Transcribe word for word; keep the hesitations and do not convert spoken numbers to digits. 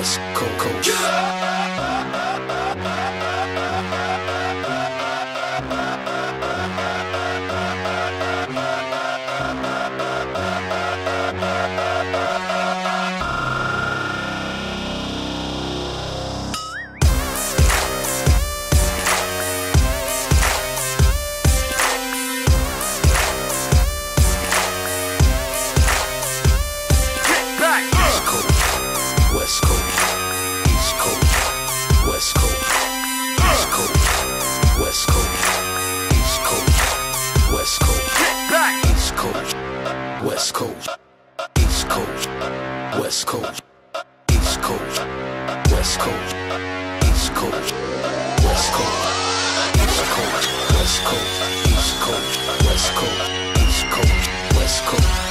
West Coast. West Coast, East Coast, West Coast, East Coast, West Coast, East Coast, West Coast, East Coast, West Coast, East Coast, West Coast, East Coast, West Coast, East Coast, West Coast, East Coast, West Coast, East Coast, West Coast, East Coast, West Coast.